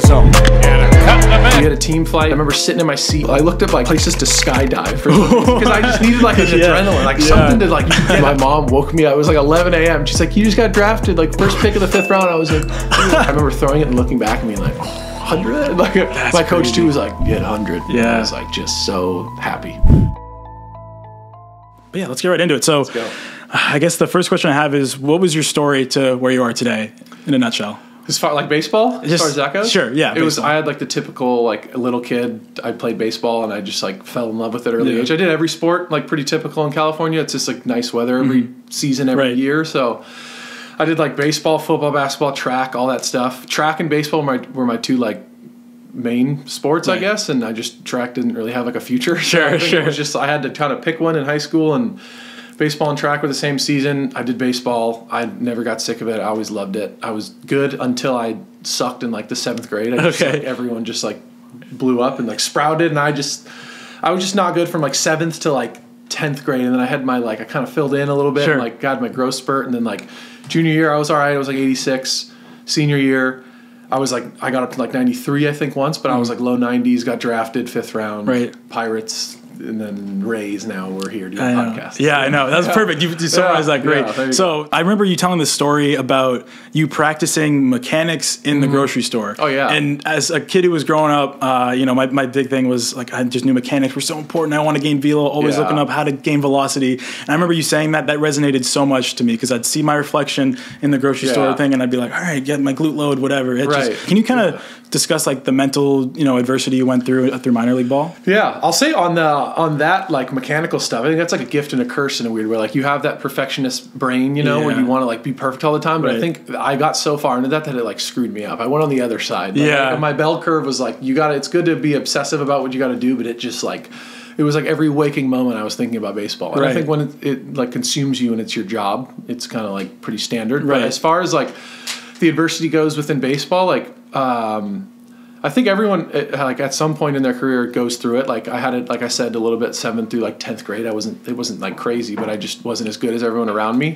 the zone. And a cut in the back. We had a team flight. I remember sitting in my seat. I looked up like places to skydive for because I just needed like an adrenaline, like something to like. My mom woke me up. It was like 11 a.m. She's like, "You just got drafted, like first pick of the fifth round." I was like, I remember throwing it and looking back at me like, oh. 100? Like that's my coach crazy. Too was like, get 100. Yeah. I was like just so happy. But yeah, let's get right into it. So I guess the first question I have is, what was your story to where you are today in a nutshell? As far like baseball? As far as that goes? Sure, yeah. It baseball. Was I had like the typical like a little kid, I played baseball and I just like fell in love with it early age. I did every sport, like pretty typical in California. It's just like nice weather every season, every year. So I did like baseball, football, basketball, track, all that stuff. Track and baseball were my two like main sports, I guess. And I just track didn't really have like a future. Sure, sure. It was just I had to kind of pick one in high school, and baseball and track were the same season. I did baseball. I never got sick of it. I always loved it. I was good until I sucked in like the seventh grade. I just, like, everyone just like blew up and like sprouted, and I was just not good from like seventh to like 10th grade, and then I had my like I kind of filled in a little bit and like got my growth spurt, and then like. Junior year, I was all right. I was like 86. Senior year, I was like, I got up to like 93, I think, once, but I was like low 90s, got drafted, fifth round, Pirates, and then Rays. Now we're here doing podcasts. Yeah, I know. That was perfect. You summarized that great. Yeah, so I remember you telling this story about you practicing mechanics in the grocery store. Oh, yeah. And as a kid who was growing up, you know, my big thing was like, I just knew mechanics were so important. I want to gain velo, always looking up how to gain velocity. And I remember you saying that resonated so much to me because I'd see my reflection in the grocery store thing and I'd be like, all right, get my glute load, whatever. Just, can you kind of discuss like the mental, you know, adversity you went through minor league ball? Yeah. I'll say on that like mechanical stuff, I think that's like a gift and a curse in a weird way. Like you have that perfectionist brain, you know, where you want to like be perfect all the time. But I think I got so far into that it like screwed me up. I went on the other side. But, like, my bell curve was like, it's good to be obsessive about what you got to do, but it just like, it was like every waking moment I was thinking about baseball. And I think when it like consumes you and it's your job, it's kind of like pretty standard. But as far as like the adversity goes within baseball, like, I think everyone like at some point in their career goes through it. Like I had it, like I said, a little bit 7th through like 10th grade. It wasn't like crazy, but I just wasn't as good as everyone around me.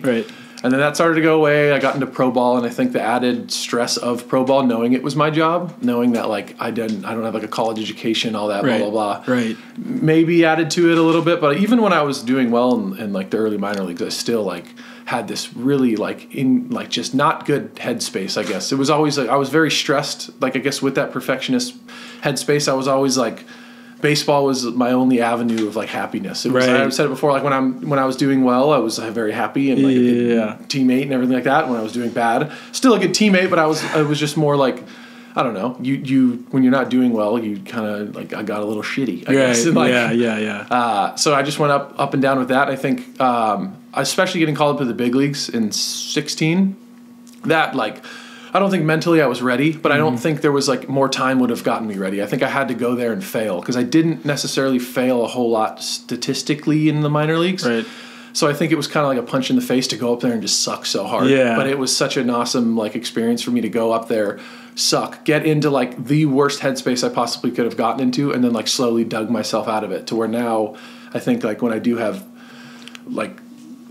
And then that started to go away. I got into pro ball, and I think the added stress of pro ball, knowing it was my job, knowing that like I don't have like a college education, all that blah blah blah. Maybe added to it a little bit, but even when I was doing well in like the early minor leagues, I still like had this really like just not good headspace, I guess. It was always like I was very stressed, like I guess with that perfectionist headspace, I was always like baseball was my only avenue of like happiness. It was, I've said it before, like when I was doing well, I was very happy and like a good teammate and everything like that. When I was doing bad, still a good teammate, but I was just more like, I don't know, when you're not doing well, you kind of like, I got a little shitty, I guess. And, like, so I just went up and down with that. I think, especially getting called up to the big leagues in 16, that like, I don't think mentally I was ready, but I don't think there was like more time would have gotten me ready. I think I had to go there and fail because I didn't necessarily fail a whole lot statistically in the minor leagues. So I think it was kind of like a punch in the face to go up there and just suck so hard. But it was such an awesome like experience for me to go up there, suck, get into like the worst headspace I possibly could have gotten into, and then like slowly dug myself out of it to where now I think like when I do have like,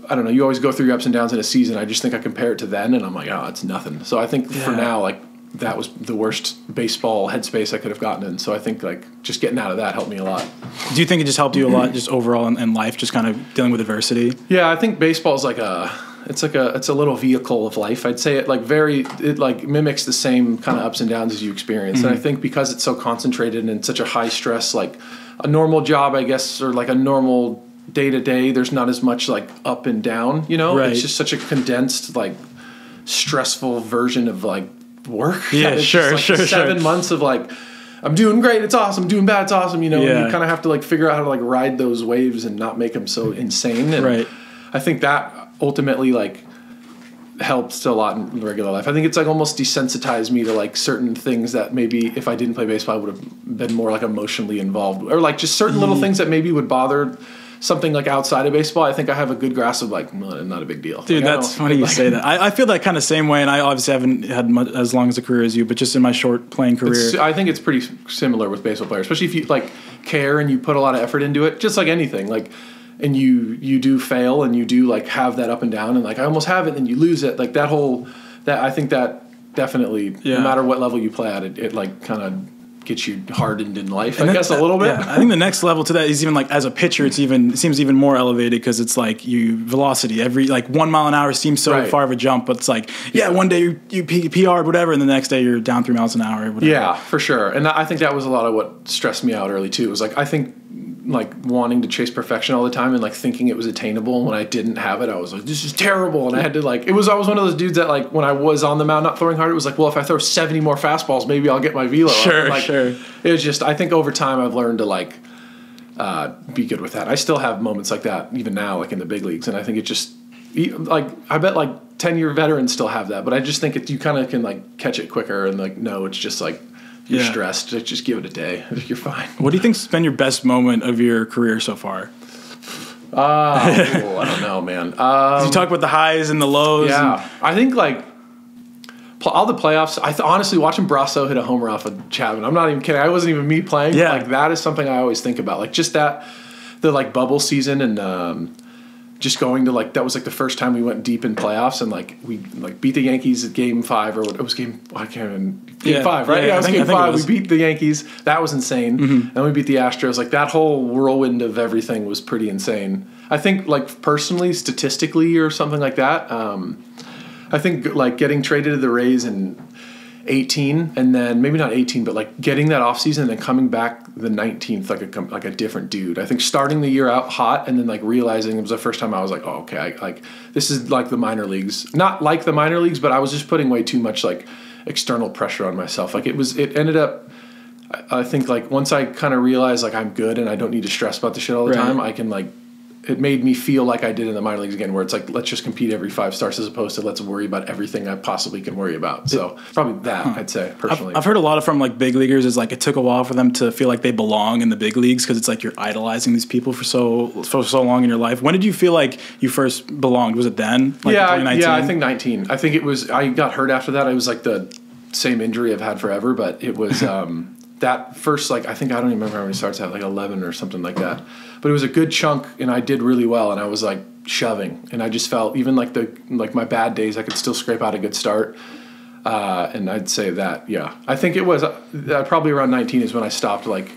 I don't know, you always go through your ups and downs in a season. I just think I compare it to then, and I'm like, oh, it's nothing. So I think for now, like, that was the worst baseball headspace I could have gotten in. So I think, like, just getting out of that helped me a lot. Do you think it just helped you a lot just overall in life, just kind of dealing with adversity? Yeah, I think baseball is like it's a little vehicle of life. I'd say it mimics the same kind of ups and downs as you experience. And I think because it's so concentrated and such a high stress, like a normal job, I guess, or like a normal day to day, there's not as much like up and down, you know, it's just such a condensed, like stressful version of like work. Seven months of like, I'm doing great, it's awesome, doing bad, it's awesome. You know, and you kind of have to like figure out how to like ride those waves and not make them so insane. And I think that ultimately like helps a lot in regular life. I think it's like almost desensitized me to like certain things that maybe if I didn't play baseball, I would have been more like emotionally involved, or like just certain little things that maybe would bother something like outside of baseball. I think I have a good grasp of like, no, not a big deal. Dude, like, that's funny you say that. I feel that kind of same way, and I obviously haven't had as long as a career as you, but just in my short playing career. I think it's pretty similar with baseball players, especially if you like care and you put a lot of effort into it, just like anything. Like, and you do fail and you do like have that up and down, and like I almost have it and you lose it. Like that I think that definitely, no matter what level you play at, it like kind of gets you hardened in life, and I guess, a little bit. Yeah. I think the next level to that is even like as a pitcher, it seems even more elevated because it's like velocity. Every like 1 mile an hour seems so far of a jump, but it's like, one day you PR'd whatever, and the next day you're down 3 miles an hour. Or whatever. Yeah, for sure. And I think that was a lot of what stressed me out early too. It was like, I think, like wanting to chase perfection all the time and like thinking it was attainable. And when I didn't have it, I was like, this is terrible. And I had to like, I was one of those dudes that like, when I was on the mound not throwing hard, it was like, well, if I throw 70 more fastballs, maybe I'll get my velo. Sure, like, sure. It was just, I think over time I've learned to like, be good with that. I still have moments like that even now, like in the big leagues. And I think it just like, I bet like 10-year veterans still have that, but I just think you kind of can like catch it quicker and like, no, it's just like, you're stressed. Just give it a day. You're fine. What do you think's been your best moment of your career so far? I don't know, man. You talk about the highs and the lows. Yeah, I think like all the playoffs. Honestly, watching Brasso hit a homer off of Chapman. I'm not even kidding. I wasn't even me playing. Yeah, like that is something I always think about. Like just the like bubble season and. Just going to like, that was like the first time we went deep in playoffs and like we like beat the Yankees at game 5 or what it was game 5, right? Yeah, it was game 5. We beat the Yankees. That was insane. Mm-hmm. And we beat the Astros. Like that whole whirlwind of everything was pretty insane. I think like personally, statistically or something like that. I think like getting traded to the Rays in 18 and then maybe not 18, but like getting that off season and then coming back the 19th, like a different dude. I think starting the year out hot and then like realizing it was the first time I was like, oh, okay. Like this is like the minor leagues, not like the minor leagues, but I was just putting way too much like external pressure on myself. Like it ended up, I think like once I kind of realized like I'm good and I don't need to stress about the shit all the time, I can like, it made me feel like I did in the minor leagues again, where it's like, let's just compete every 5 starts as opposed to let's worry about everything I possibly can worry about. So probably that, I'd say, personally. I've heard a lot of from like big leaguers is like it took a while for them to feel like they belong in the big leagues because it's like you're idolizing these people for so long in your life. When did you feel like you first belonged? Was it then? Like yeah, 2019? Yeah, I think 19. I think it was – I got hurt after that. It was like the same injury I've had forever, but it was – that first, like, I think I don't even remember how many starts I had, like 11 or something like that. But it was a good chunk, and I did really well, and I was, like, shoving. And I just felt, even, like, my bad days, I could still scrape out a good start. And I'd say that, yeah. I think it was probably around 19 is when I stopped, like,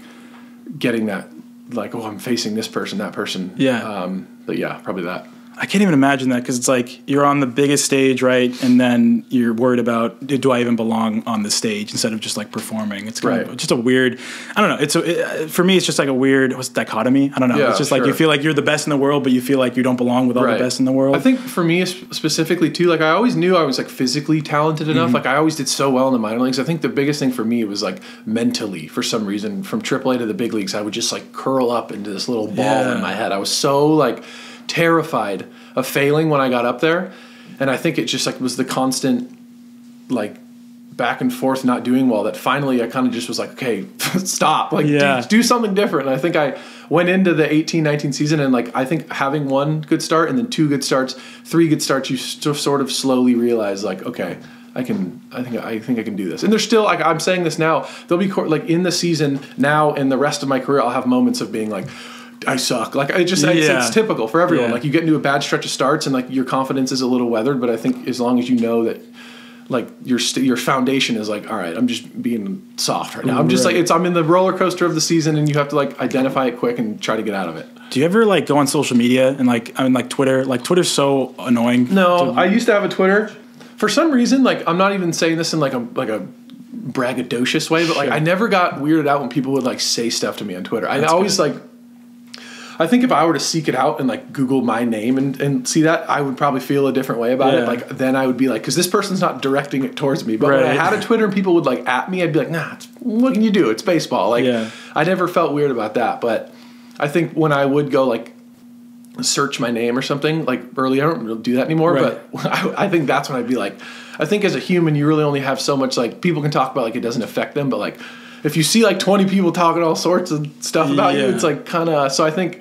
getting that, like, oh, I'm facing this person, that person. Yeah. But, yeah, probably that. I can't even imagine that because it's like you're on the biggest stage, right? And then you're worried about, do I even belong on the stage instead of just like performing? It's kind of just a weird, I don't know. For me, it's just like a weird dichotomy. I don't know. Yeah, it's just like you feel like you're the best in the world, but you feel like you don't belong with all the best in the world. I think for me specifically too, like I always knew I was like physically talented enough. Mm-hmm. Like I always did so well in the minor leagues. I think the biggest thing for me was like mentally, for some reason, from AAA to the big leagues, I would just like curl up into this little ball in my head. I was so like terrified of failing when I got up there, and I think it just like was the constant like back and forth not doing well that finally I kind of just was like, okay, stop, like do something different. And I think I went into the 18-19 season and like I think having one good start and then 2 good starts, 3 good starts, you sort of slowly realize like, okay, I think I can do this. And there's still, like I'm saying this now, there'll be like in the season now and the rest of my career I'll have moments of being like, I suck. Like I just, it's typical for everyone. Like you get into a bad stretch of starts and like your confidence is a little weathered, but I think as long as you know that like your foundation is like, all right, I'm just being soft right now. I'm just like, I'm in the roller coaster of the season and you have to like identify it quick and try to get out of it. Do you ever like go on social media and like, I mean like Twitter, like Twitter's so annoying. No, I used to have a Twitter for some reason. Like I'm not even saying this in like a braggadocious way, but like I never got weirded out when people would like say stuff to me on Twitter. I always like, I think if I were to seek it out and like Google my name and see that, I would probably feel a different way about it. Like then I would be like, 'cause this person's not directing it towards me. But when I had a Twitter and people would like at me, I'd be like, nah, what can you do? It's baseball. Like I never felt weird about that. But I think when I would go like search my name or something like early, I don't really do that anymore. But I think that's when I'd be like, I think as a human, you really only have so much, like people can talk about like it doesn't affect them, but like, if you see like 20 people talking all sorts of stuff about you, it's like kind of, so I think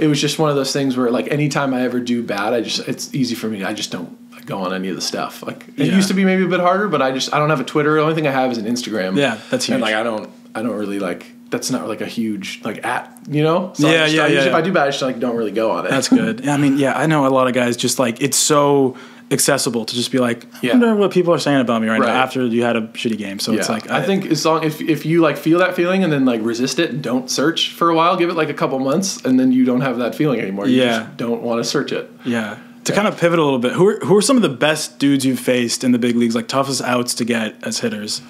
it was just one of those things where like anytime I ever do bad, it's easy for me. I just don't go on any of the stuff. Like it used to be maybe a bit harder, but I don't have a Twitter. The only thing I have is an Instagram. Yeah. That's huge. And like, I don't really like, that's not like a huge like at, you know? So I usually, if I do bad, I just like don't really go on it. That's good. I mean, yeah, I know a lot of guys just like, it's so accessible to just be like, I wonder what people are saying about me right now after you had a shitty game. So it's like, I think as long if you like feel that feeling and then like resist it and don't search for a while, give it like a couple months and then you don't have that feeling anymore. You just don't want to search it. Yeah. To kind of pivot a little bit, who are some of the best dudes you've faced in the big leagues, like toughest outs to get as hitters?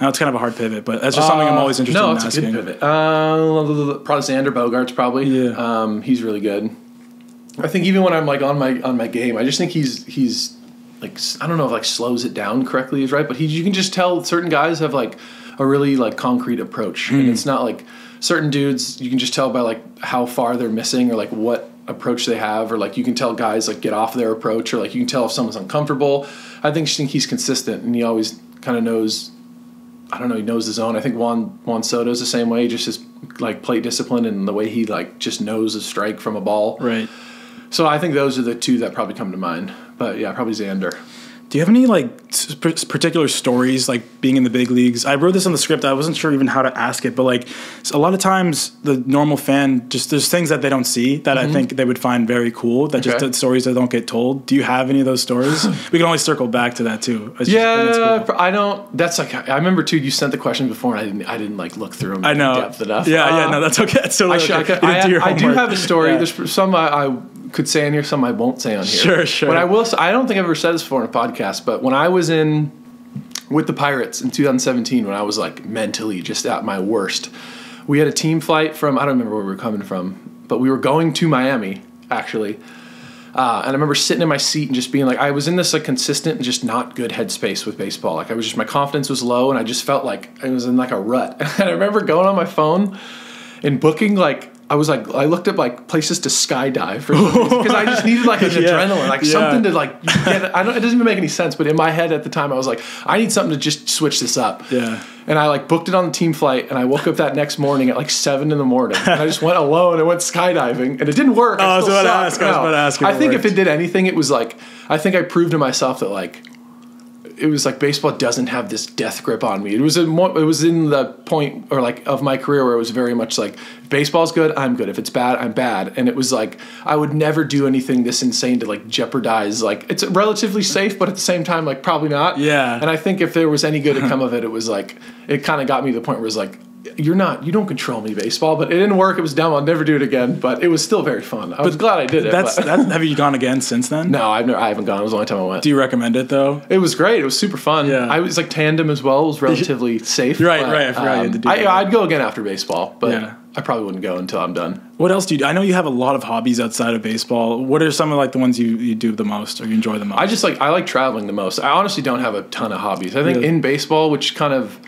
Now it's kind of a hard pivot, but that's just something I'm always interested in asking. No, it's a good pivot. Probably Xander Bogaerts, probably. Yeah. He's really good. I think even when I'm like on my game, I just think he's like, I don't know if like slows it down correctly is right, but you can just tell certain guys have like a really like concrete approach, and it's not like certain dudes you can just tell by like how far they're missing or like what approach they have, or like you can tell guys like get off their approach, or like you can tell if someone's uncomfortable. I think he's consistent and he always kind of knows. I don't know. He knows the zone. I think Juan Soto's the same way. Just his like plate discipline and the way he like just knows a strike from a ball. Right. So I think those are the two that probably come to mind. But yeah, probably Xander. Do you have any like particular stories like being in the big leagues? I wrote this on the script. I wasn't sure even how to ask it, but like a lot of times the normal fan just there's things that they don't see that I think they would find very cool. That just stories that don't get told. Do you have any of those stories? We can always circle back to that too. Cool. I don't. That's like I remember too. You sent the question before, and I didn't like look through them. I know. In depth enough. Yeah, yeah. No, that's okay. That's totally okay. I do have a story. Yeah. There's some I could say on here, some I won't say on here. Sure, sure. But I will say, I don't think I've ever said this before in a podcast, but when I was in with the Pirates in 2017, when I was like mentally just at my worst, we had a team flight from, I don't remember where we were coming from, but we were going to Miami actually. And I remember sitting in my seat and just being like, I was in this like consistent and just not good headspace with baseball. Like I was just, my confidence was low and I just felt like I was in like a rut. And I remember going on my phone and booking like, I looked up like places to skydive for because I just needed like an adrenaline, like something to like get. It doesn't even make any sense, but in my head at the time I was like, I need something to just switch this up. Yeah. And I like booked it on the team flight, and I woke up that next morning at like 7 in the morning, and I just went alone and went skydiving, and it didn't work. I was about to ask. I was about to ask. I think if it did anything, it was like I think I proved to myself that like. It was like baseball doesn't have this death grip on me. It was in the point or like of my career where it was very much like if baseball's good, I'm good. If it's bad, I'm bad. And it was like I would never do anything this insane to like jeopardize. Like it's relatively safe, but at the same time, like probably not. Yeah. And I think if there was any good to come of it, it was like it kind of got me to the point where it was like you don't control me, baseball. But it didn't work. It was dumb. I'll never do it again. But it was still very fun. I was glad I did it. Have you gone again since then? No, I haven't gone. It was the only time I went. Do you recommend it though? It was great. It was super fun. Yeah. I was like tandem as well. It was relatively safe. Right, but, right. I forgot you had to do that. I'd go again after baseball, but I probably wouldn't go until I'm done. What else do you do? I know you have a lot of hobbies outside of baseball. What are some of like the ones you do the most or you enjoy the most? I like traveling the most. I honestly don't have a ton of hobbies. I think in baseball, which kind of.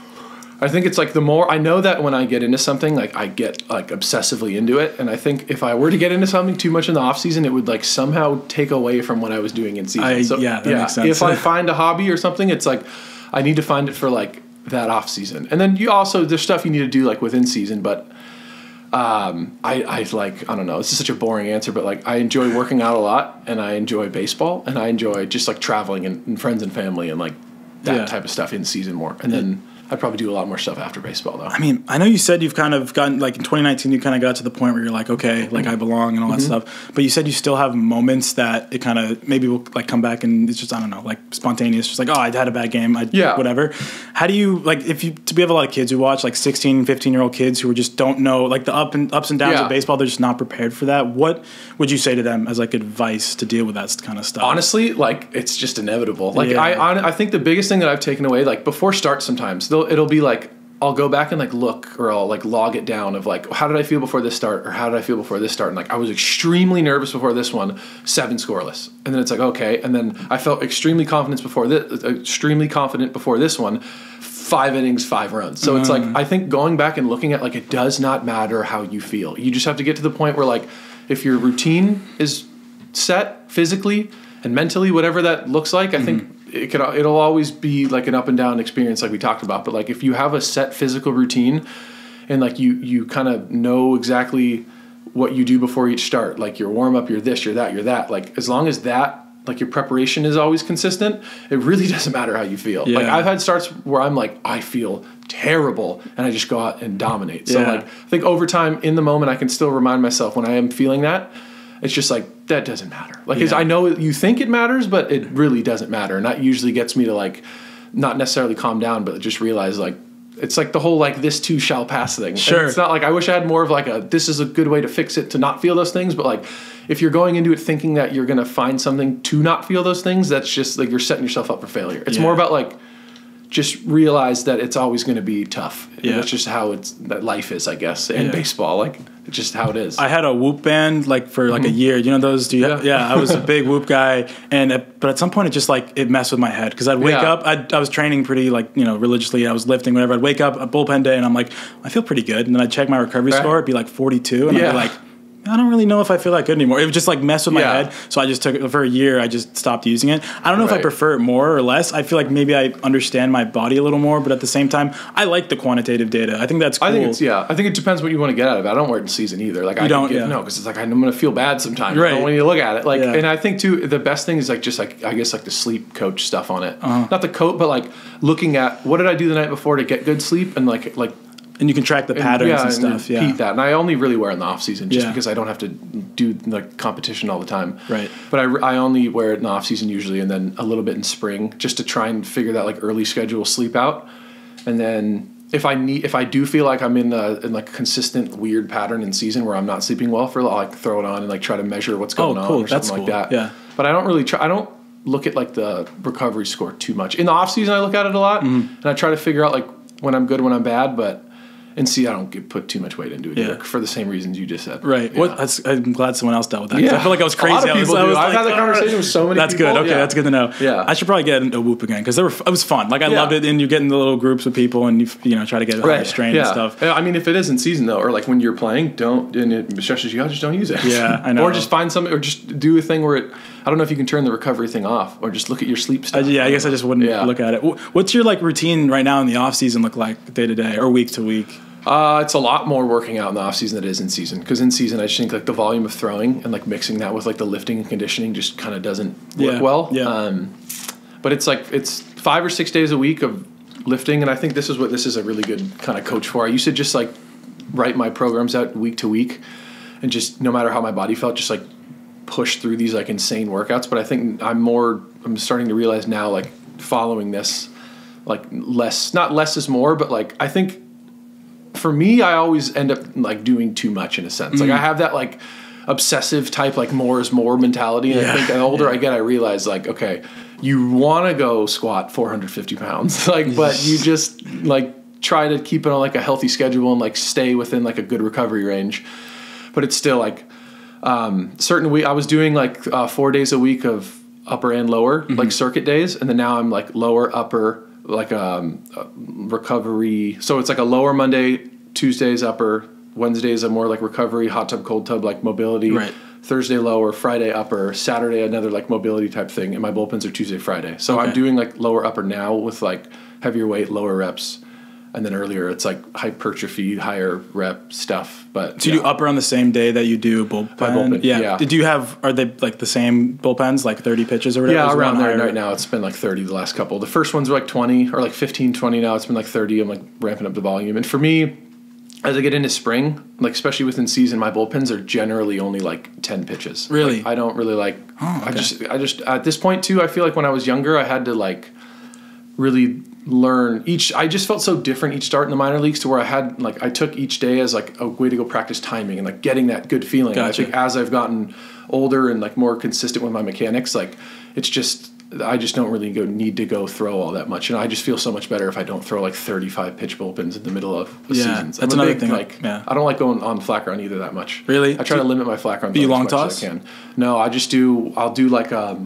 I think it's like the more I know that when I get into something, like I get like obsessively into it. And I think if I were to get into something too much in the off season, it would like somehow take away from what I was doing in season. That makes sense. If I find a hobby or something, it's like I need to find it for like that off season. And then you also there's stuff you need to do like within season, but I like I don't know. This is such a boring answer, but like I enjoy working out a lot, and I enjoy baseball, and I enjoy just like traveling and friends and family and like that type of stuff in season more. And then. I'd probably do a lot more stuff after baseball, though. I mean, I know you said you've kind of gotten, like, in 2019, you kind of got to the point where you're like, okay, like, I belong and all that stuff. But you said you still have moments that it kind of maybe will, like, come back and it's just, I don't know, like, spontaneous. Just like, oh, I had a bad game. Whatever. How do you, like, we have a lot of kids who watch, like, 16, 15-year-old kids who just don't know, like, the ups and downs of baseball. They're just not prepared for that. What would you say to them as, like, advice to deal with that kind of stuff? Honestly, like, it's just inevitable. Like, I think the biggest thing that I've taken away, like, before start sometimes, it'll be like I'll go back and like look or I'll like log it down of like how did I feel before this start or how did I feel before this start and like I was extremely nervous before this one 7 scoreless and then it's like okay and then I felt extremely confident before this one 5 innings 5 runs so it's like I think going back and looking at like it does not matter how you feel, you just have to get to the point where like if your routine is set physically and mentally whatever that looks like I think it'll always be like an up and down experience like we talked about, but like if you have a set physical routine and like you kind of know exactly what you do before each start, like your warm up, your this, your that, like as long as that like your preparation is always consistent, it really doesn't matter how you feel. Like I've had starts where I'm like I feel terrible and I just go out and dominate. So like I think over time in the moment I can still remind myself when I am feeling that it's just like, that doesn't matter. Like, I know you think it matters, but it really doesn't matter. And that usually gets me to, like, not necessarily calm down, but just realize, like, it's like the whole, like, this too shall pass thing. Sure. It's not like, I wish I had more of, like, a, this is a good way to fix it, to not feel those things. But, like, if you're going into it thinking that you're going to find something to not feel those things, that's just, like, you're setting yourself up for failure. It's more about, like, just realize that it's always going to be tough. Yeah. And that's just how it's, that life is, I guess, and baseball. Like, it's just how it is. I had a Whoop band, like, for, like, a year. You know those? I was a big Whoop guy. And but at some point, it just, like, it messed with my head. Because I'd wake up. I was training pretty, like, you know, religiously. I was lifting whenever. I'd wake up a bullpen day, and I'm like, I feel pretty good. And then I'd check my recovery score. It'd be, like, 42. And I'd be like, I don't really know if I feel that good anymore. It would just, like, mess with my head. So I just took it for a year. I just stopped using it. I don't know if I prefer it more or less. I feel like maybe I understand my body a little more, but at the same time, I like the quantitative data. I think that's cool. I think it's, I think it depends what you want to get out of it. I don't wear it in season either. Like, no, because it's like, I'm going to feel bad sometimes. Right. I don't want you to look at it. Like, and I think too, the best thing is, like, just, like, I guess, like, the sleep coach stuff on it. Not the coat, but, like, looking at what did I do the night before to get good sleep, and like, and you can track the patterns and stuff. And repeat that. And I only really wear it in the off season just because I don't have to do the competition all the time. Right. But I only wear it in the off season usually, and then a little bit in spring, just to try and figure that, like, early schedule sleep out. And then if I do feel like I'm in like a consistent weird pattern in season where I'm not sleeping well, for, like, throw it on and, like, try to measure what's going on or something like that. Yeah. But I don't really try. I don't look at, like, the recovery score too much. In the off season, I look at it a lot, and I try to figure out, like, when I'm good, when I'm bad, but. And see, I don't put too much weight into it either, for the same reasons you just said. Right. Yeah. I'm glad someone else dealt with that. Yeah. I feel like I was crazy. A lot of people do. I've had that conversation with so many people. That's good. Okay, that's good to know. Yeah. I should probably get a Whoop again, because it was fun. Like, I loved it, and you get in the little groups with people, and you know, try to get a higher strain and stuff. I mean, if it is in season, though, or, like, when you're playing, don't, and it stresses you out, just don't use it. Yeah, I know. Or just find something, or just do a thing where it, I don't know if you can turn the recovery thing off, or just look at your sleep stuff. I guess I just wouldn't look at it. What's your, like, routine right now in the off-season look like, day-to-day or week-to-week? It's a lot more working out in the off season than it is in season, because in season I just think, like, the volume of throwing and, like, mixing that with, like, the lifting and conditioning just kind of doesn't work well. But it's like, it's 5 or 6 days a week of lifting, and I think this is a really good kind of coach for. I used to just, like, write my programs out week to week, and just no matter how my body felt, just, like, push through these, like, insane workouts. But I think I'm starting to realize now, like, following this, like, not less is more, but, like, I think. For me, I always end up, like, doing too much in a sense. Like, I have that, like, obsessive type, like, more is more mentality. And I think the older I get, I realize, like, okay, you want to go squat 450 pounds, like, but you just, like, try to keep it on, like, a healthy schedule and, like, stay within, like, a good recovery range. But it's still, like, I was doing, like, 4 days a week of upper and lower, like, circuit days. And then now I'm, like, lower, upper, like recovery. So it's like a lower Monday, Tuesdays upper, Wednesdays a more like recovery, hot tub, cold tub, like mobility. Right. Thursday lower, Friday upper, Saturday another like mobility type thing. And my bullpens are Tuesday, Friday. So I'm doing like lower upper now with like heavier weight, lower reps. And then earlier it's like hypertrophy, higher rep stuff. But so you do upper on the same day that you do bullpen? Yeah. Did you have, are they like the same bullpens, like 30 pitches or whatever? Yeah, around there right now. It's been like 30 the last couple. The first ones were like 20 or like 15, 20. Now it's been like 30. I'm like ramping up the volume. And for me, as I get into spring, like especially within season, my bullpens are generally only like 10 pitches. Really? Like, I don't really like, I just, at this point too, I feel like when I was younger, I had to like really learn each. I just felt so different each start in the minor leagues to where I had like I took each day as like a way to go practice timing and like getting that good feeling. Gotcha. I think as I've gotten older and like more consistent with my mechanics, like it's just I just don't really need to go throw all that much, and I just feel so much better if I don't throw like 35 pitch bullpens in the middle of the seasons. That's another thing. Like I don't like going on flat ground either that much. Really, I try to limit my flat ground. Do you long toss? As I can. No, I just do. I'll do like a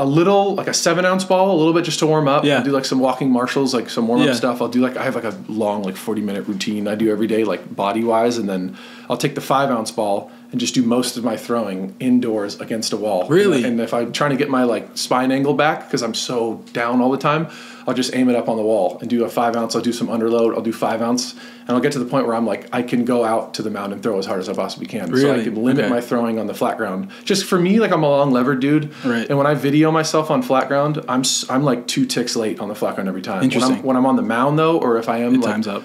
7-ounce ball, a little bit just to warm up. Yeah. I'll do like some walking marshals, like some warm up stuff. I'll do like, I have like a long, like 40-minute routine I do every day, like body wise. And then I'll take the 5-ounce ball and just do most of my throwing indoors against a wall. Really? And if I'm trying to get my like spine angle back, cause I'm so down all the time, I'll just aim it up on the wall and do a 5-ounce. I'll do some underload. I'll do 5-ounce and I'll get to the point where I'm like, I can go out to the mound and throw as hard as I possibly can. Really? So I can limit my throwing on the flat ground. Just for me, like I'm a long lever dude. Right. And when I video myself on flat ground, I'm like 2 ticks late on the flat ground every time. Interesting. When I'm on the mound though, or if I am it like time's up.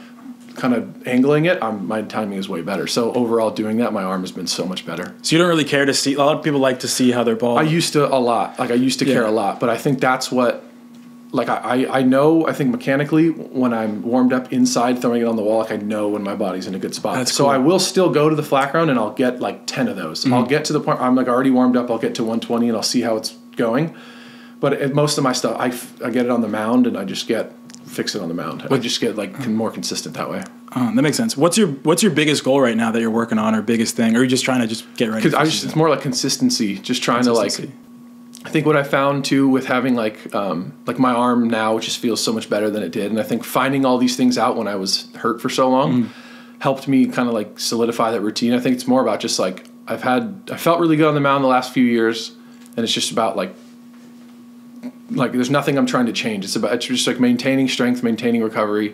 kind of angling it, my timing is way better. So overall, doing that, my arm has been so much better. So you don't really care to see. A lot of people like to see how their ball. I used to a lot. Like I used to care a lot, but I think that's what. Like I know, I think mechanically when I'm warmed up inside throwing it on the wall, like I know when my body's in a good spot. That's so cool. I will still go to the flat ground and I'll get like 10 of those. Mm-hmm. I'll get to the point I'm like already warmed up. I'll get to 120 and I'll see how it's going. But most of my stuff, I get it on the mound and I just fix it on the mound. I just get like more consistent that way. That makes sense. What's your biggest goal right now that you're working on, or biggest thing? Or are you just trying to just get ready? Because it's more like consistency. Just trying to like. I think what I found too with having like my arm now just feels so much better than it did, and I think finding all these things out when I was hurt for so long helped me kind of like solidify that routine. I think it's more about just like I felt really good on the mound the last few years, and it's just about like there's nothing I'm trying to change. It's just like maintaining strength, maintaining recovery,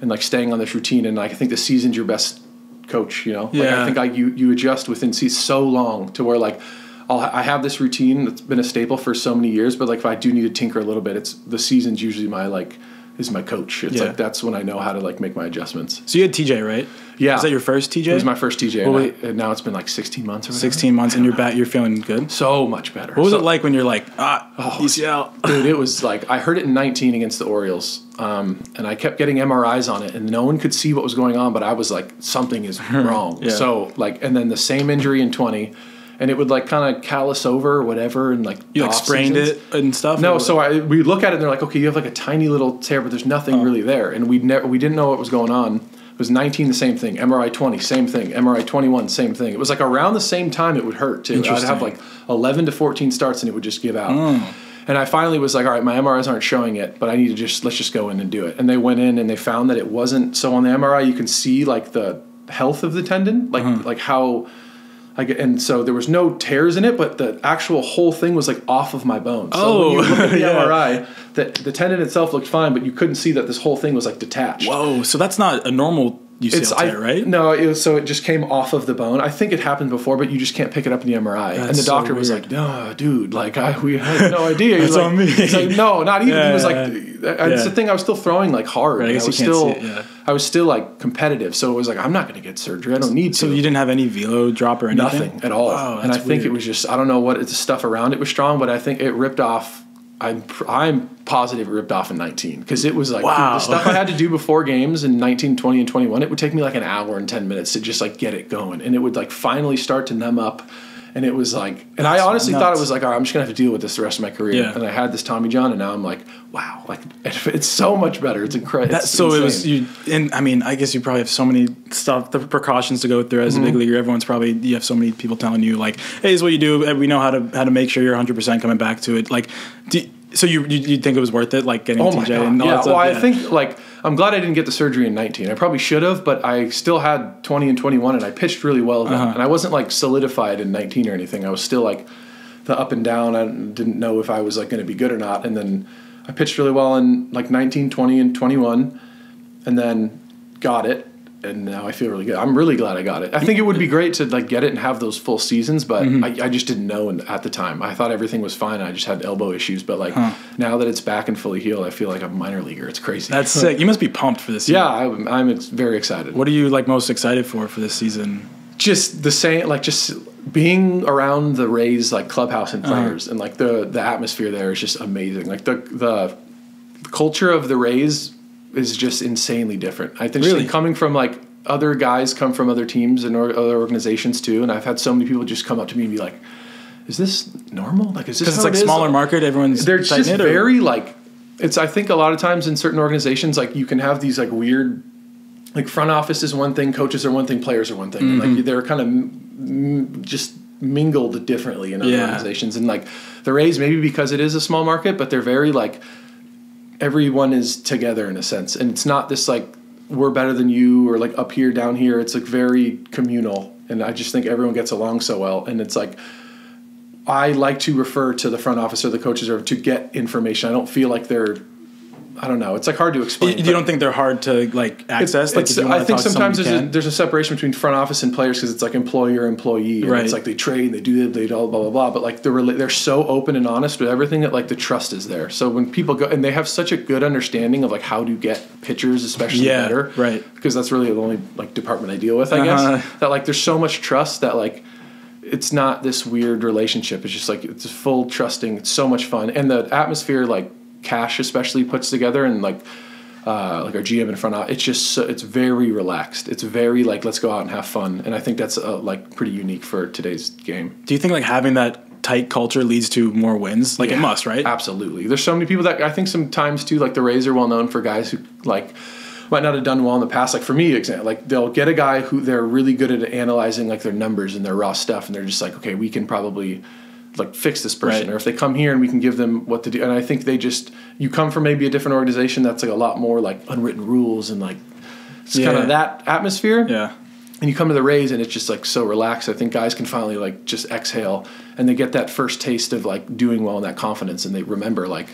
and like staying on this routine. And like I think the season's your best coach, you know. Yeah. Like I think you adjust within so long to where like. I have this routine that's been a staple for so many years, but like if I do need to tinker a little bit, the season's usually my coach. It's like that's when I know how to like make my adjustments. So you had TJ, right? Yeah. Is that your first TJ? It was my first TJ. Well, and now it's been like 16 months. Or 16 months, and you're feeling good. So much better. What was it like when you're like ECL? Dude, it was like I heard it in 19 against the Orioles, and I kept getting MRIs on it, and no one could see what was going on, but I was like something is wrong. So like, and then the same injury in 20. And it would like kind of callus over or whatever, and like you like sprained it and stuff. No, so we look at it and they're like, okay, you have like a tiny little tear, but there's nothing really there. And we didn't know what was going on. It was 19, the same thing. MRI 20, same thing. MRI 21, same thing. It was like around the same time it would hurt too. I'd have like 11 to 14 starts and it would just give out. And I finally was like, all right, my MRIs aren't showing it, but I need to let's just go in and do it. And they went in and they found that it wasn't. So on the MRI, you can see like the health of the tendon, like how. And so there was no tears in it, but the actual whole thing was like off of my bone. So when you look at the MRI, the tendon itself looked fine, but you couldn't see that this whole thing was like detached. Whoa! So that's not a normal UCL tear, right? No, so it just came off of the bone. I think it happened before, but you just can't pick it up in the MRI. That's and the doctor was like, "No, dude, like we had no idea." That's like, on me. He's like, "No, not even." He was like, "It's the thing." I was still throwing like hard. Right, I was still. I was still like competitive, so it was like I'm not going to get surgery. I don't need to. So you didn't have any velo drop or anything? Nothing at all. Wow, and I think it was just I don't know what the stuff around it was strong, but I think it ripped off. I'm positive it ripped off in 19 because it was like the stuff I had to do before games in 19, 20, and 21. It would take me like an hour and 10 minutes to just like get it going, and it would like finally start to numb up. And it was like, and I honestly thought it was like, all right, I'm just gonna have to deal with this the rest of my career. Yeah. And I had this Tommy John, and now I'm like, wow, like it's so much better. It's incredible. So insane. It was you, and I mean, I guess you probably have so many stuff, the precautions to go through as a big leaguer. Everyone's probably you have so many people telling you like, hey, this is what you do. We know how to make sure you're 100% coming back to it. Like, so you think it was worth it? Like getting TJ and all that stuff? Well, I think like. I'm glad I didn't get the surgery in 19. I probably should have, but I still had 20 and 21, and I pitched really well then. And I wasn't like solidified in 19 or anything. I was still like the up and down. I didn't know if I was like going to be good or not. And then I pitched really well in like 19, 20, and 21, and then got it. And now I feel really good. I'm really glad I got it. I think it would be great to like get it and have those full seasons, but I just didn't know at the time. I thought everything was fine. I just had elbow issues, but like now that it's back and fully healed, I feel like I'm a minor leaguer. It's crazy. That's sick. You must be pumped for this season. Yeah, I'm very excited. What are you like most excited for this season? Just the same, like just being around the Rays like clubhouse and players and like the atmosphere there is just amazing. Like the culture of the Rays is just insanely different. I think just coming from like other guys come from other teams and other organizations too, and I've had so many people just come up to me and be like, "Is this normal? Like, is this?" Because it's like smaller market, everyone's they're just very like it's. I think a lot of times in certain organizations, like you can have these like weird, like front office is one thing, coaches are one thing, players are one thing. And like they're kind of just mingled differently in other organizations, and like the Rays maybe because it is a small market, but they're very like. Everyone is together in a sense, and it's not this like we're better than you or like up here down here. It's like very communal, and I just think everyone gets along so well. And it's like I like to refer to the front office or the coaches or to get information. I don't feel like they're I don't know. It's like hard to explain. You don't think they're hard to like access? I think sometimes there's a separation between front office and players because it's like employer employee. And right. It's like they trade, they do that, they do all blah blah blah. But like they're so open and honest with everything that like the trust is there. So when people go and they have such a good understanding of like how to get pitchers, especially better, right? Because that's really the only like department I deal with, I guess. That like there's so much trust that like. It's not this weird relationship. It's just like it's full trusting. It's so much fun, and the atmosphere, like Cash especially puts together, and like our GM in front of it's just so, it's very relaxed. It's very like let's go out and have fun, and I think that's like pretty unique for today's game. Do you think like having that tight culture leads to more wins? Like it must, right? Absolutely. There's so many people that I think sometimes too. Like the Rays are well known for guys who like. Might not have done well in the past. Like for me, example, like they'll get a guy who they're really good at analyzing like their numbers and their raw stuff, and they're just like, okay, we can probably like fix this person, right. Or if they come here and we can give them what to do. And I think they just you come from maybe a different organization that's like a lot more like unwritten rules and like it's kind of that atmosphere. Yeah. And you come to the Rays and it's just like so relaxed. I think guys can finally like just exhale and they get that first taste of like doing well and that confidence, and they remember like.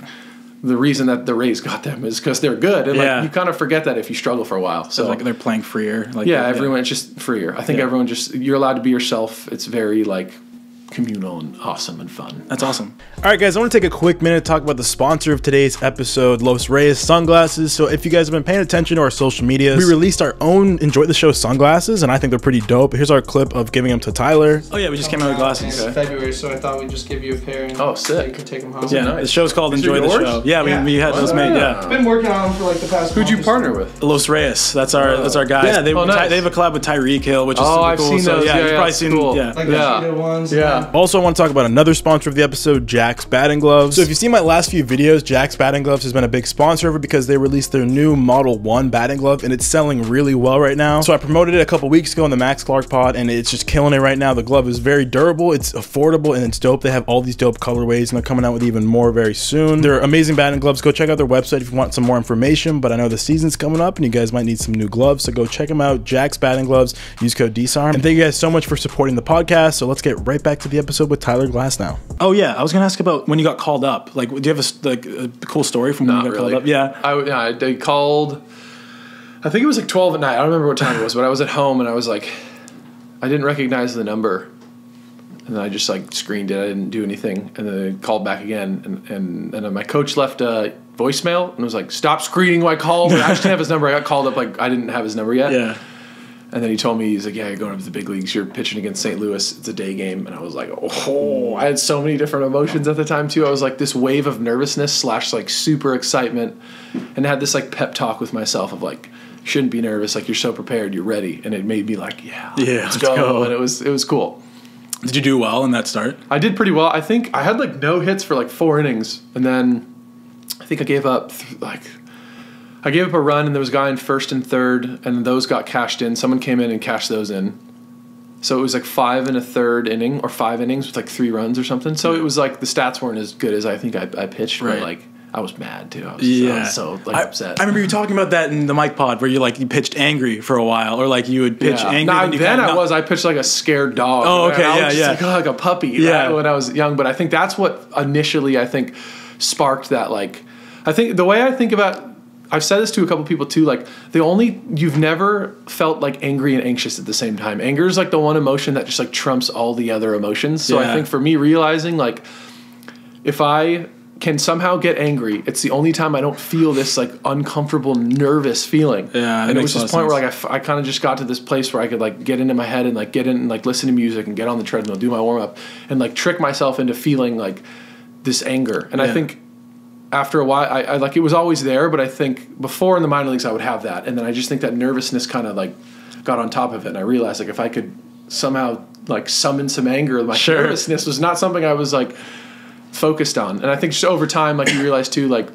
The reason that the Rays got them is because they're good, and like you kind of forget that if you struggle for a while. So like they're playing freer. Like everyone it's just freer. I think everyone just you're allowed to be yourself. It's very like communal and awesome and fun. That's awesome. All right, guys, I want to take a quick minute to talk about the sponsor of today's episode, Los Reyes sunglasses. So if you guys have been paying attention to our social medias, we released our own Enjoy the Show sunglasses, and I think they're pretty dope. Here's our clip of giving them to Tyler. Oh yeah, we just came out with glasses. Okay. February, so I thought we'd just give you a pair. And oh, sick! You can take them home. Yeah, nice. The show's called Enjoy the Show. Yeah, we had those made. Yeah, been working on them for like the past. Who'd you partner with? Los Reyes. That's our guys. Yeah, they have a collab with Tyreek Hill, which is super cool. So yeah, you've probably seen like the cheetah ones. Yeah. Also, I want to talk about another sponsor of the episode, Jax Batting Gloves. So if you've seen my last few videos, Jax Batting Gloves has been a big sponsor of it because they released their new Model 1 batting glove, and it's selling really well right now. So I promoted it a couple weeks ago on the Max Clark pod, and it's just killing it right now. The glove is very durable, it's affordable, and it's dope. They have all these dope colorways, and they're coming out with even more very soon. They're amazing batting gloves. Go check out their website if you want some more information, but I know the season's coming up, and you guys might need some new gloves, so go check them out. Jax Batting Gloves, use code DSARM. And thank you guys so much for supporting the podcast, so let's get right back to the episode with Tyler Glasnow. Oh yeah, I was gonna ask about when you got called up. Like, do you have a cool story from when you got called up? Yeah, they called. I think it was like 12 at night. I don't remember what time it was, but I was at home and I was like, I didn't recognize the number, and then I just like screened it. I didn't do anything, and then they called back again, and then my coach left a voicemail and was like, "Stop screening my call." I just didn't have his number. I got called up like I didn't have his number yet. Yeah. And then he told me, he's like, yeah, you're going up to the big leagues. You're pitching against St. Louis. It's a day game. And I was like, oh, I had so many different emotions at the time, too. I was like this wave of nervousness / like super excitement, and I had this like pep talk with myself of like, you shouldn't be nervous. Like, you're so prepared. You're ready. And it made me like, let's go. And it was cool. Did you do well in that start? I did pretty well. I think I had like no hits for like 4 innings. And then I think I gave up I gave up a run, and there was a guy in first and third, and those got cashed in. Someone came in and cashed those in. So it was like 5 1/3 inning, or 5 innings with like 3 runs or something. So it was like the stats weren't as good as I think I pitched, but like I was mad too. I was so like upset. I remember you talking about that in the mic pod where you like you pitched angry for a while, or like you would pitch angry. No, I pitched like a scared dog. Oh, okay, like a puppy when I was young. But I think that's what initially I think sparked that like – I think the way I think about – I've said this to a couple people too, like you've never felt like angry and anxious at the same time. Anger is like the one emotion that just like trumps all the other emotions. So I think for me realizing like if I can somehow get angry, it's the only time I don't feel this like uncomfortable, nervous feeling. Yeah, and it was this point where like I kind of just got to this place where I could like get into my head and like get in and like listen to music and get on the treadmill, do my warm up and like trick myself into feeling like this anger. And I think after a while, I like it was always there, but I think before in the minor leagues I would have that, and then I just think that nervousness kind of like got on top of it, and I realized like if I could somehow like summon some anger, my nervousness was not something I was like focused on, and I think just over time like you realize too like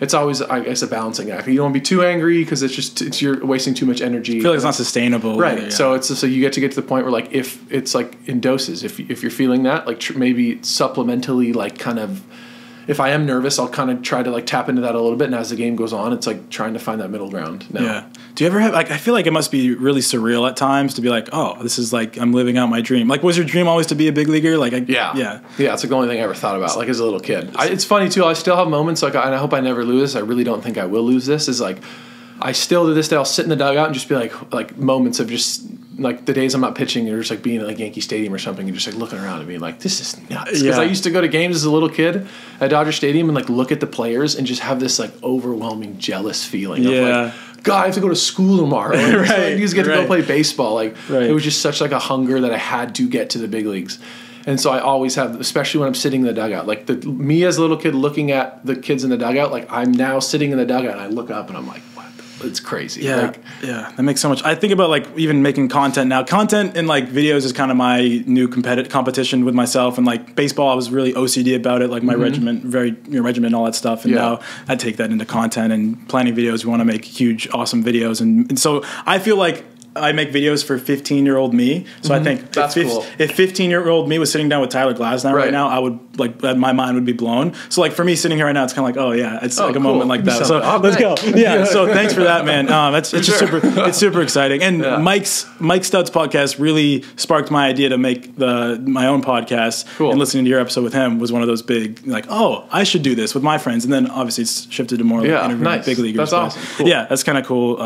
it's always I guess a balancing act. You don't want to be too angry because you're wasting too much energy. I feel like it's not sustainable, right? Either, so it's so you get to the point where like if it's like in doses, if you're feeling that like maybe supplementally like kind of if I am nervous, I'll kind of try to like tap into that a little bit. And as the game goes on, it's like trying to find that middle ground now. Yeah. Do you ever have, like, I feel like it must be really surreal at times to be like, oh, this is like, I'm living out my dream. Like, was your dream always to be a big leaguer? Like, Yeah. It's like the only thing I ever thought about, like, as a little kid. It's funny too. I still have moments like, and I hope I never lose this. I really don't think I will lose this, is like, I still to this day, I'll sit in the dugout and just be like moments of just like the days I'm not pitching, you're just like being at like Yankee Stadium or something and just like looking around and being like, this is nuts. Because I used to go to games as a little kid at Dodger Stadium and like look at the players and just have this like overwhelming jealous feeling of like, God, I have to go to school tomorrow. Like, right. You just get to go play baseball. Like it was just such like a hunger that I had to get to the big leagues. And so I always have, especially when I'm sitting in the dugout, like me as a little kid looking at the kids in the dugout, like I'm now sitting in the dugout and I look up and I'm like, it's crazy. Yeah. Like, yeah. That makes so much. I think about like even making content now. Content in like videos is kind of my new competition with myself. And like baseball, I was really OCD about it. Like my regiment, regiment, all that stuff. And now I take that into content and planning videos. We want to make huge, awesome videos. And so I feel like I make videos for 15-year-old me. So I think if 15-year-old me was sitting down with Tyler Glasnow right now, I would like, my mind would be blown. So like for me sitting here right now, it's kind of like, oh yeah, it's like a moment like that. So let's go. Yeah. So thanks for that, man. It's just it's super exciting. And Mike Studd's podcast really sparked my idea to make my own podcast. Cool. And listening to your episode with him was one of those big, like, oh, I should do this with my friends. And then obviously it's shifted to more like interviewing big leaguers. That's awesome. Cool. Yeah. That's kind of cool.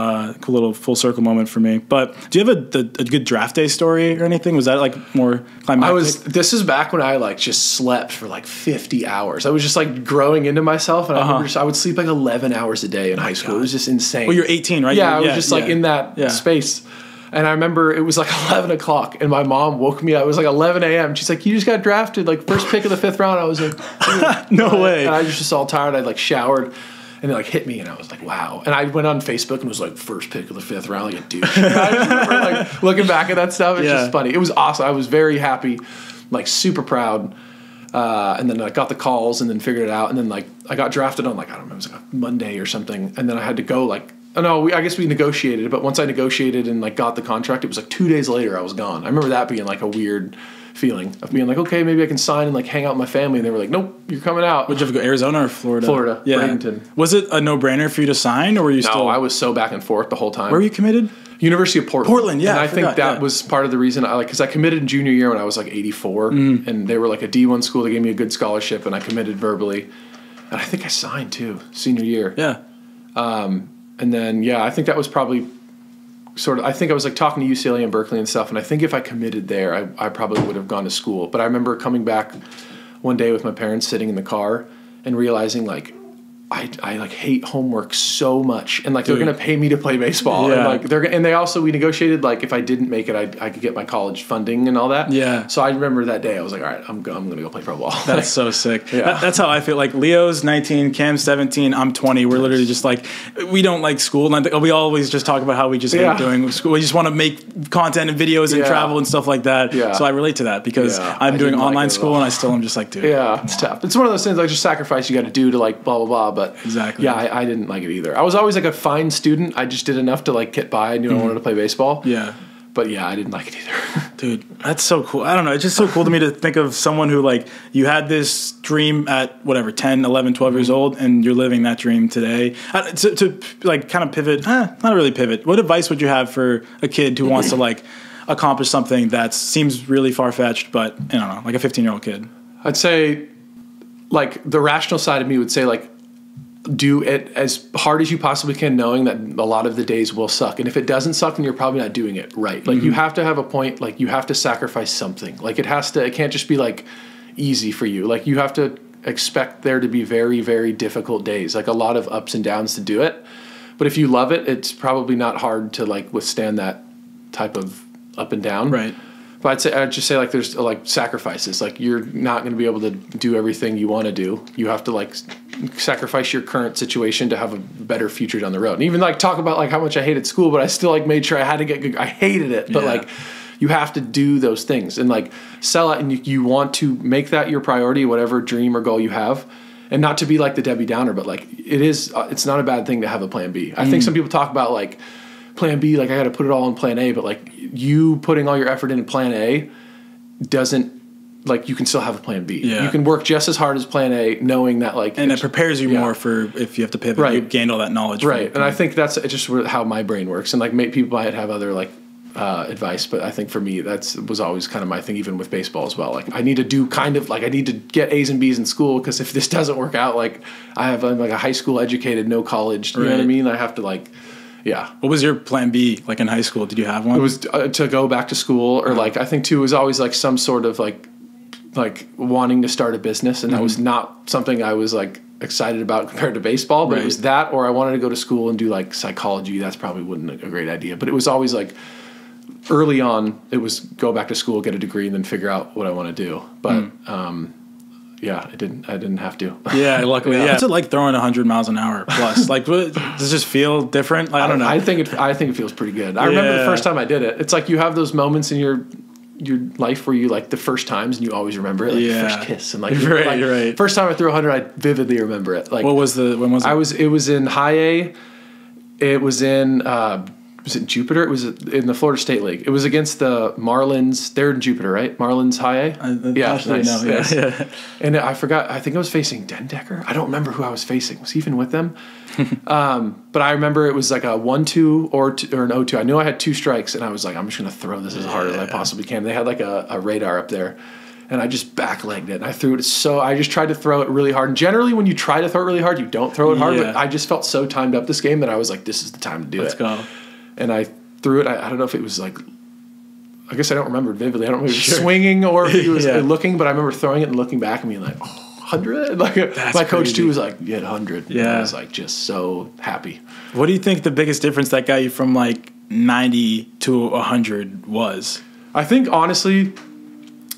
Cool little full circle moment for me. But do you have a good draft day story or anything? Was that like more climactic? This is back when I like just slept for like 50 hours. I was just like growing into myself, and I remember I would sleep like 11 hours a day in high school. God. It was just insane. Well, you're 18, right? Yeah, I was just like in that space. And I remember it was like 11 o'clock and my mom woke me up. It was like 11 a.m. She's like, you just got drafted, like first pick of the fifth round. I was like, no way. And I was just all tired. I like showered. And it like hit me, and I was like, "Wow!" And I went on Facebook and was like, "First pick of the fifth round," like a douche. I just remember like looking back at that stuff. It's just funny. It was awesome. I was very happy, like super proud. And then I got the calls, and then figured it out, and then like I got drafted on like I don't remember, it was like a Monday or something, and then I had to go like. Oh, no, I guess we negotiated, but once I negotiated and like got the contract, it was like 2 days later I was gone. I remember that being like a weird feeling of being like, okay, maybe I can sign and like hang out with my family. And they were like, nope, you're coming out. Would you have to go Arizona or Florida? Florida, yeah. Bradenton. Was it a no-brainer for you to sign, or were you still? No, I was so back and forth the whole time. Where were you committed? University of Portland. Portland, yeah. And I think that was part of the reason I like, because I committed in junior year when I was like 84, and they were like a D1 school. They gave me a good scholarship, and I committed verbally. And I think I signed too, senior year. Yeah. And then, yeah, I think that was probably sort of – I think I was, like, talking to UCLA and Berkeley and stuff, and I think if I committed there, I probably would have gone to school. But I remember coming back one day with my parents sitting in the car and realizing, like, I like, hate homework so much. And, like, they're going to pay me to play baseball. Yeah. And, like, they also – we negotiated, like, if I didn't make it, I could get my college funding and all that. Yeah. So I remember that day. I was like, all right, I'm going to go play pro ball. That's like, so sick. Yeah. That's how I feel. Like, Leo's 19, Cam's 17, I'm 20. We're literally just like – we don't like school. And we always just talk about how we just hate doing school. We just want to make content and videos and travel and stuff like that. Yeah. So I relate to that because I'm doing online school and I still am just like, dude. Yeah, it's tough. It's one of those things, like, just sacrifice you got to do to, like, blah, blah, blah. But exactly. Yeah, I didn't like it either. I was always like a fine student. I just did enough to like get by. I knew I wanted to play baseball. Yeah. But yeah, I didn't like it either. Dude, that's so cool. I don't know. It's just so cool to me to think of someone who like you had this dream at whatever, 10, 11, 12 years old, and you're living that dream today. To like kind of pivot, not really pivot. What advice would you have for a kid who wants to like accomplish something that seems really far-fetched, but I don't know, like a 15-year-old kid? I'd say like the rational side of me would say like, do it as hard as you possibly can, knowing that a lot of the days will suck. And if it doesn't suck, then you're probably not doing it right. Like you have to have a point, like you have to sacrifice something. Like it can't just be like easy for you. Like you have to expect there to be very, very difficult days, like a lot of ups and downs to do it. But if you love it, it's probably not hard to like withstand that type of up and down. Right. But I'd just say like there's like sacrifices. Like you're not going to be able to do everything you want to do. You have to like sacrifice your current situation to have a better future down the road. And even like talk about like how much I hated school, but I still like made sure I had to get good. I hated it, but like you have to do those things and like sell out, and you want to make that your priority, whatever dream or goal you have. And not to be like the Debbie Downer, but like it's not a bad thing to have a plan B. I think some people talk about like plan B, like I got to put it all in plan A, but like you putting all your effort into plan A doesn't like you can still have a plan B. Yeah. You can work just as hard as plan A, knowing that like, and it prepares you more for if you have to pivot. Right. You've gained all that knowledge. Right. And I think that's just how my brain works. And like people might have other like advice, but I think for me that was always kind of my thing, even with baseball as well. Like I need to do kind of like I need to get A's and B's in school, because if this doesn't work out, like I'm like a high school educated, no college. You know what I mean? I have to like. Yeah. What was your plan B like in high school? Did you have one? It was to go back to school, or like I think too was always like some sort of like wanting to start a business, and that was not something I was like excited about compared to baseball, but it was that, or I wanted to go to school and do like psychology. That's probably wasn't a great idea, but it was always like early on it was go back to school, get a degree, and then figure out what I want to do. But yeah, I didn't have to. Yeah, luckily. Yeah. What's it like throwing 100 miles an hour plus? Like, does this feel different? Like, I don't know. I think it feels pretty good. I remember the first time I did it. It's like you have those moments in your life where you like the first times and you always remember it, like the first kiss and like, first time I threw 100, I vividly remember it. Like, when was it? It was in high A. It was in was it Jupiter? It was in the Florida State League. It was against the Marlins. They're in Jupiter, right? Marlins high A? Yeah, nice. No, yes. Yeah. And I forgot. I think I was facing Dendecker. I don't remember who I was facing. Was he even with them? But I remember it was like a 1-2 or an 0-2. I knew I had two strikes, and I was like, I'm just going to throw this as hard as I possibly can. They had like a radar up there, and I just backlegged it, and I threw it so – I just tried to throw it really hard. And generally, when you try to throw it really hard, you don't throw it hard. But I just felt so timed up this game that I was like, this is the time to do it. Let's go. And I threw it. I don't know if it was like, I guess I don't remember vividly. I don't know if it was swinging or if it was looking, but I remember throwing it and looking back and being like, oh, 100? Like, that's my coach, crazy. Too, was like, you had 100. Yeah. And I was like, just so happy. What do you think the biggest difference that got you from like 90 to 100 was? I think, honestly,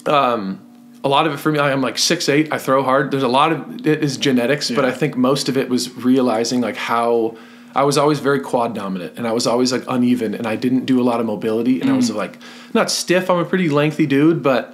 a lot of it for me, I'm like 6'8", I throw hard. There's a lot of it is genetics, but I think most of it was realizing like how – I was always very quad dominant, and I was always like uneven, and I didn't do a lot of mobility, and I was like not stiff. I'm a pretty lengthy dude, but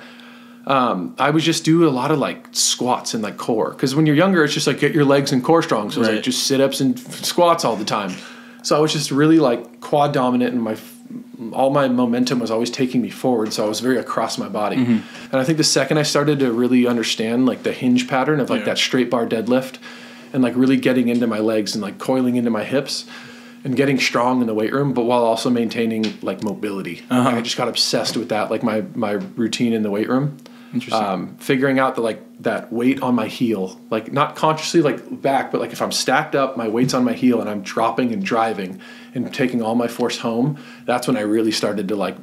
I was just do a lot of like squats and like core, because when you're younger, it's just like get your legs and core strong. So it was like just sit ups and squats all the time. So I was just really like quad dominant, and all my momentum was always taking me forward. So I was very across my body, and I think the second I started to really understand like the hinge pattern of like that straight bar deadlift, and like really getting into my legs and like coiling into my hips and getting strong in the weight room, but while also maintaining like mobility. Like I just got obsessed with that, like my routine in the weight room. Interesting. Figuring out the, like that weight on my heel, like not consciously like back, but like if I'm stacked up, my weight's on my heel and I'm dropping and driving and taking all my force home. That's when I really started to like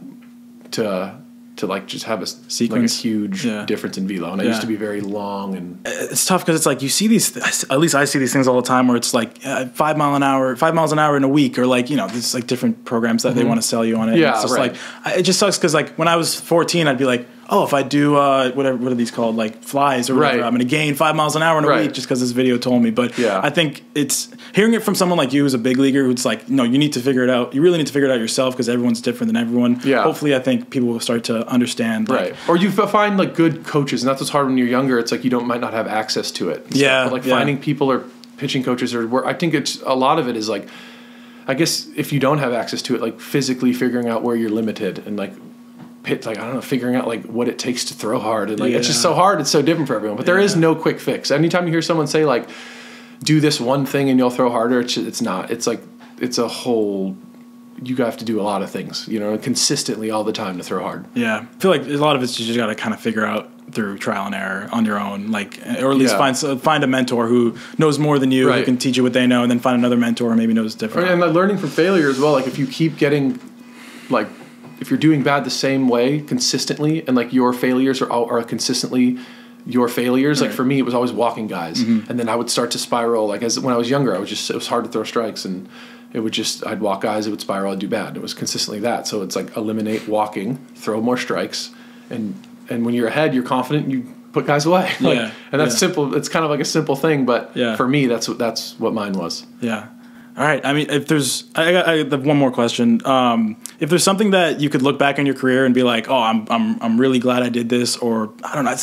just have a sequence, like a huge difference in velo. And I used to be very long, and it's tough because it's like you see these. At least I see these things all the time where it's like 5 miles an hour in a week, or like you know, there's like different programs that they want to sell you on it. Yeah, and it's just like it just sucks because like when I was 14, I'd be like, oh, if I do whatever, what are these called, like flies or whatever, I'm going to gain 5 miles an hour in a week just because this video told me. But I think it's hearing it from someone like you who's a big leaguer who's like, no, you need to figure it out. You really need to figure it out yourself because everyone's different than everyone. Yeah. Hopefully, I think people will start to understand. Like, or you find like good coaches, and that's what's hard when you're younger. It's like you might not have access to it. Yeah. But like finding people or pitching coaches or where I think it's a lot of it is like, I guess if you don't have access to it, like physically figuring out where you're limited and like. Like I don't know, figuring out like what it takes to throw hard, and like it's just so hard, it's so different for everyone, but there is no quick fix. Anytime you hear someone say like do this one thing and you'll throw harder, it's not, it's like it's a whole, you have to do a lot of things, you know, consistently all the time to throw hard. Yeah, I feel like a lot of it's just you got to kind of figure out through trial and error on your own, like, or at least find a mentor who knows more than you, who can teach you what they know, and then find another mentor who maybe knows different. And like learning from failure as well, like if you keep getting like if you're doing bad the same way consistently, and like your failures are consistently your failures. Right. Like for me, it was always walking guys. And then I would start to spiral. Like when I was younger, it was hard to throw strikes, and I'd walk guys, it would spiral, I'd do bad. It was consistently that. So it's like eliminate walking, throw more strikes. And when you're ahead, you're confident, you put guys away. Like, and that's simple. It's kind of like a simple thing, but for me, that's what mine was. Yeah. All right. I mean, if there's, I have one more question. If there's something that you could look back on your career and be like, oh, I'm really glad I did this, or I don't know,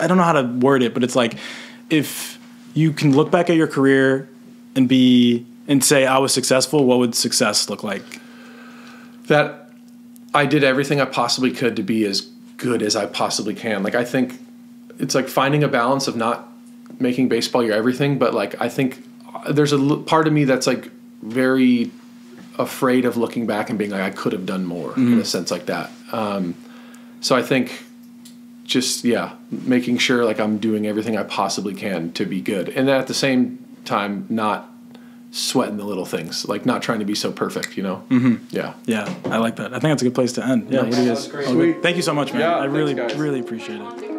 I don't know how to word it, but it's like, if you can look back at your career and say I was successful, what would success look like? That I did everything I possibly could to be as good as I possibly can. Like I think it's like finding a balance of not making baseball your everything, but like I think there's a part of me that's like very afraid of looking back and being like I could have done more in a sense like that. So I think just making sure like I'm doing everything I possibly can to be good, and then at the same time not sweating the little things, like not trying to be so perfect, you know? Yeah, I like that. I think that's a good place to end. Yeah, nice. What do you guys? Sweet. Thank you so much, man. Yeah, I really appreciate it.